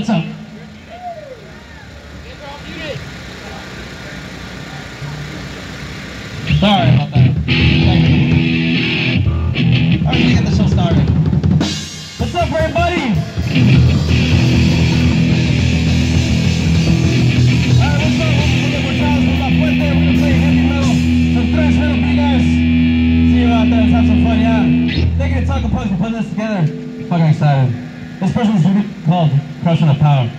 What's up? Sorry about that. Alright, let me get the show started. What's up, everybody? Let's have some fun, yeah. Thank you to Taco Punks for putting this together. Fucking excited. This person is called Crushing the Pound.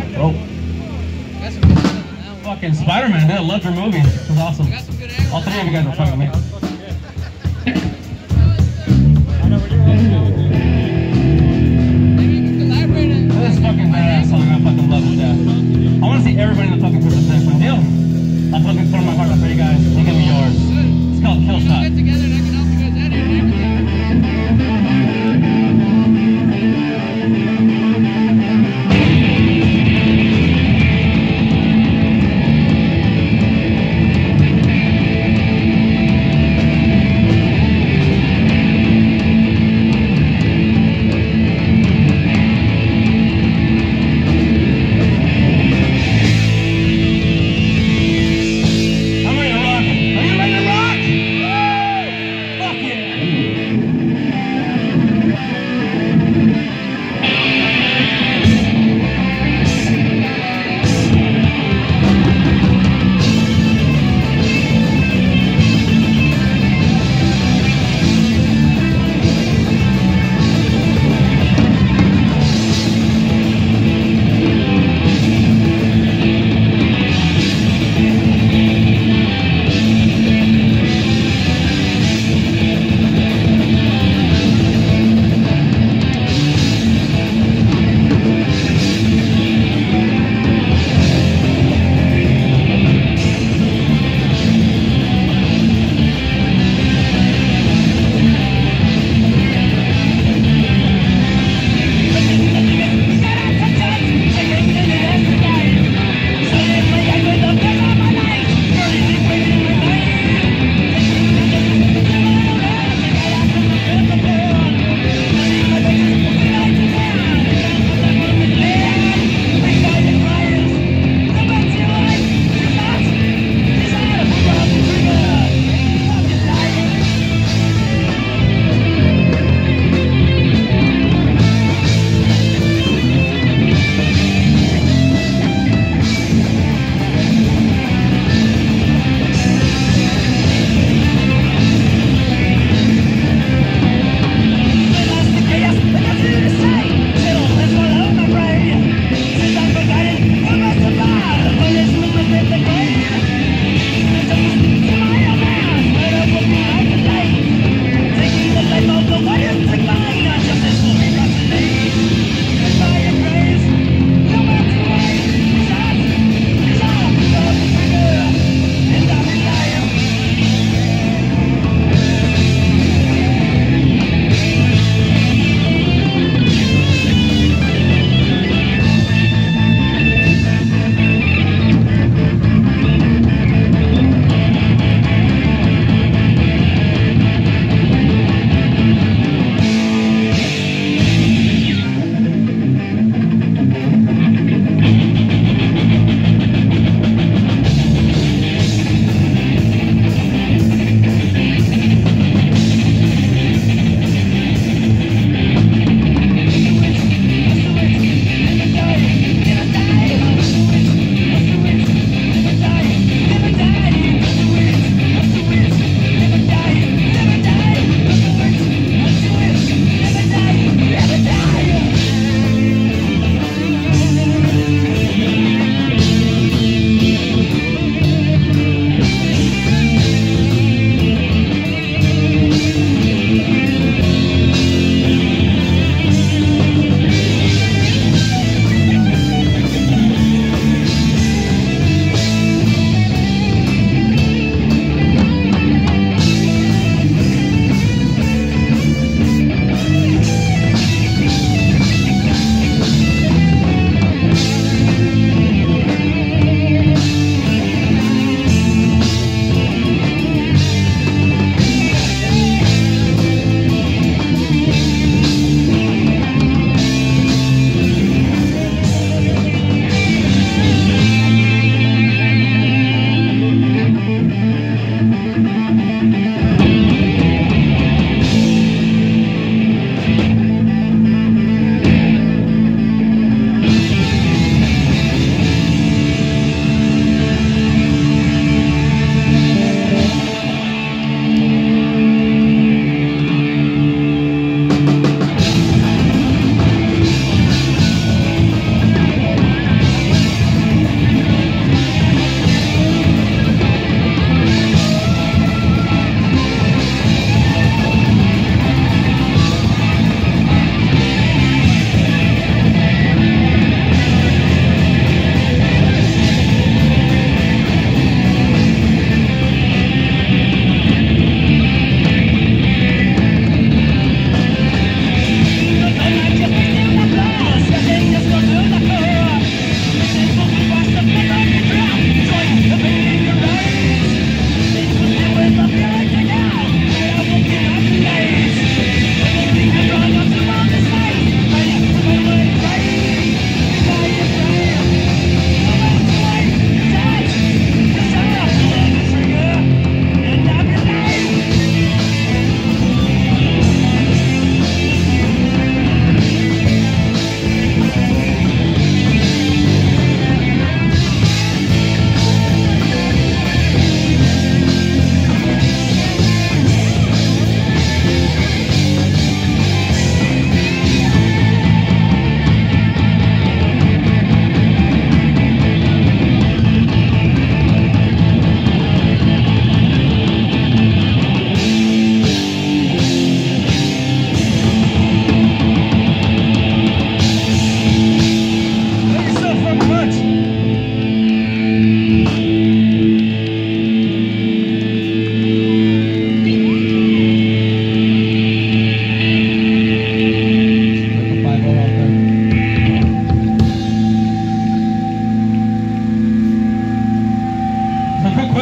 down. Oh. Got some good stuff in that one. Fucking Spider-Man, I loved your movie. It was awesome. Got some good angles. All three of you guys are fucking amazing. I'm ready to rock. Are you ready to rock?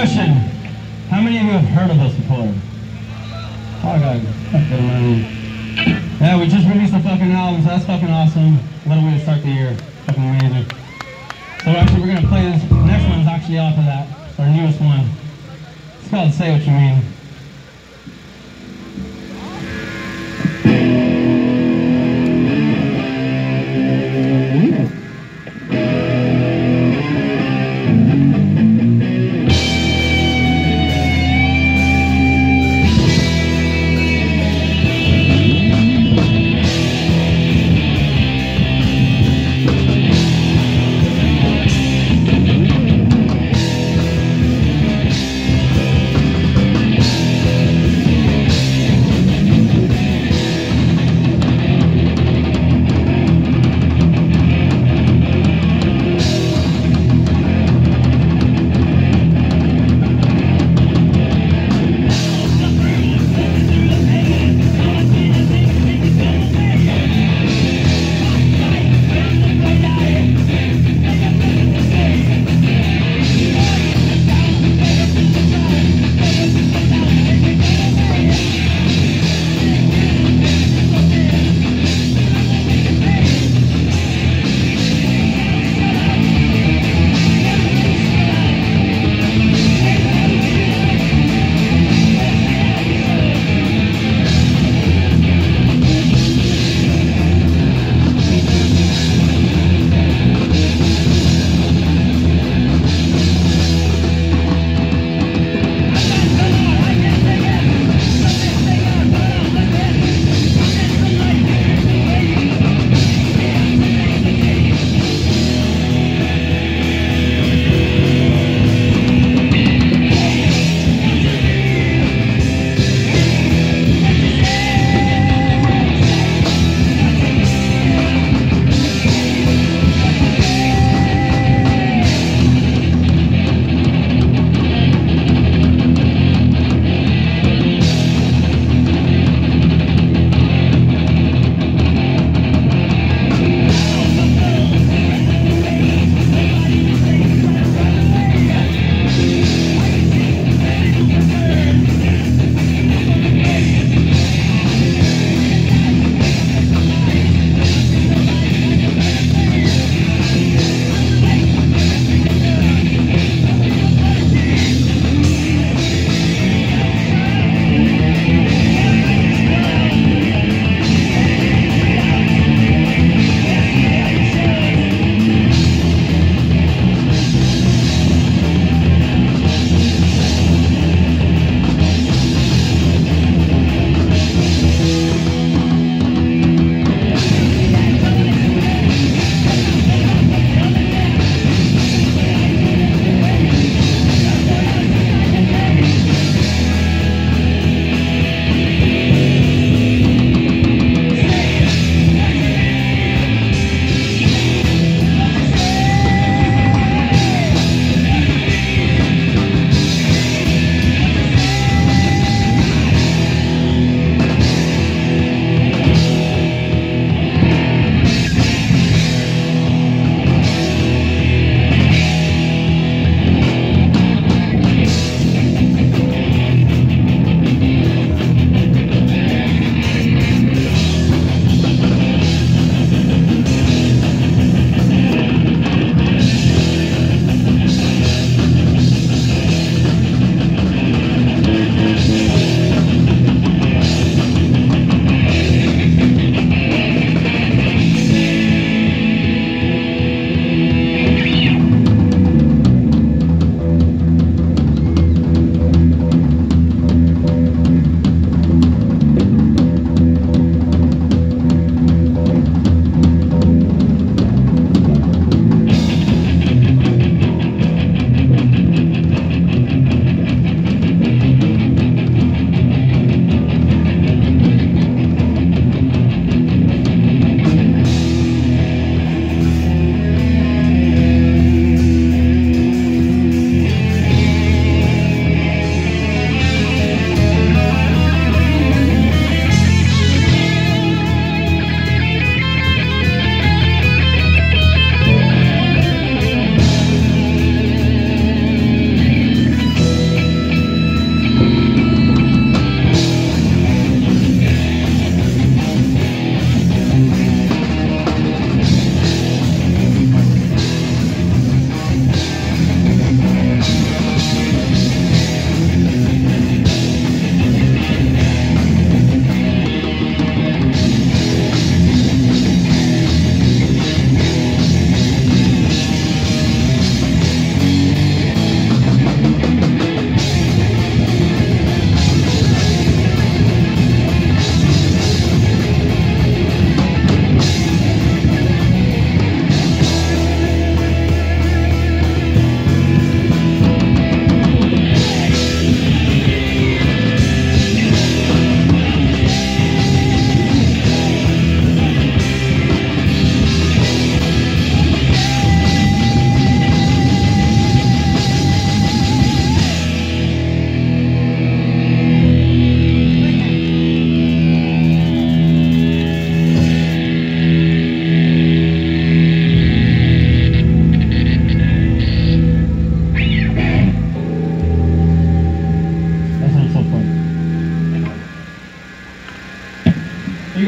question. How many of you have heard of us before? Oh God, yeah, we just released a fucking album, so that's fucking awesome. What a way to start the year. Fucking amazing. So actually we're gonna play this. The next one's actually off of that, our newest one. It's called Say What You Mean.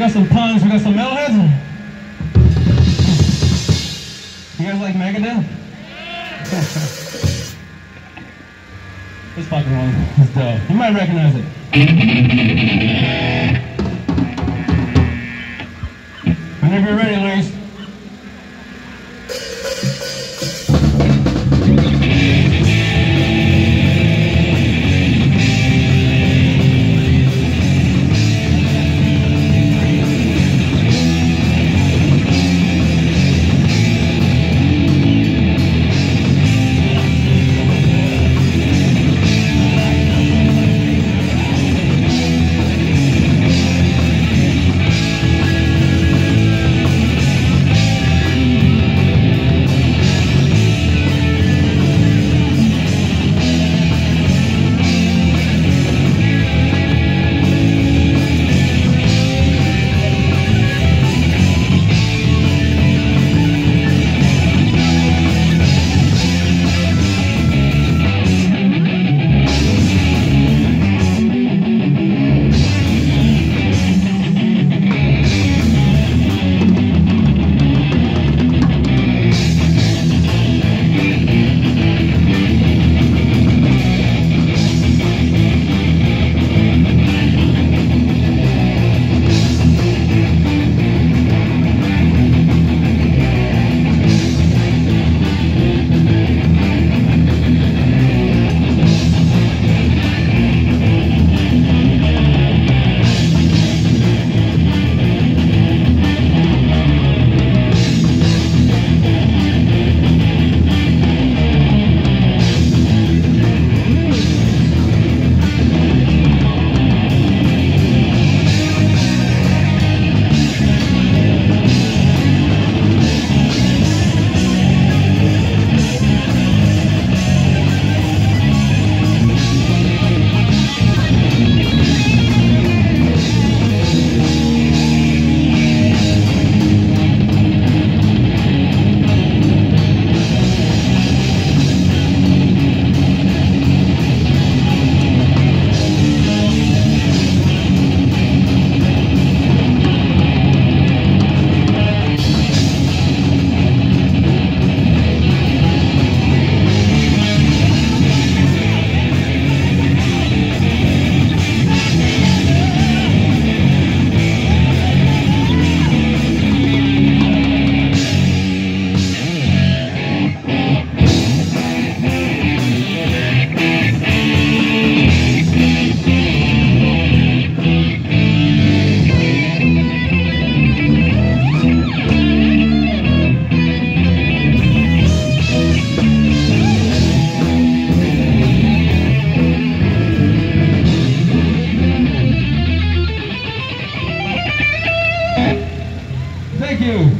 got some puns, we got some metalheads. You guys like Megadeth? Yeah. It's fucking wrong. It's dope. You might recognize it. Whenever you're ready, Luis.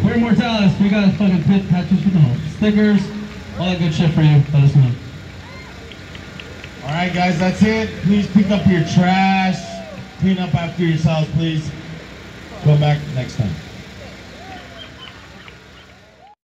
We're Immortalis. We got fucking pit tattoos with all stickers, all that good shit for you. Let us know. Alright guys, that's it. Please pick up your trash. Clean up after yourselves, please. Go back next time.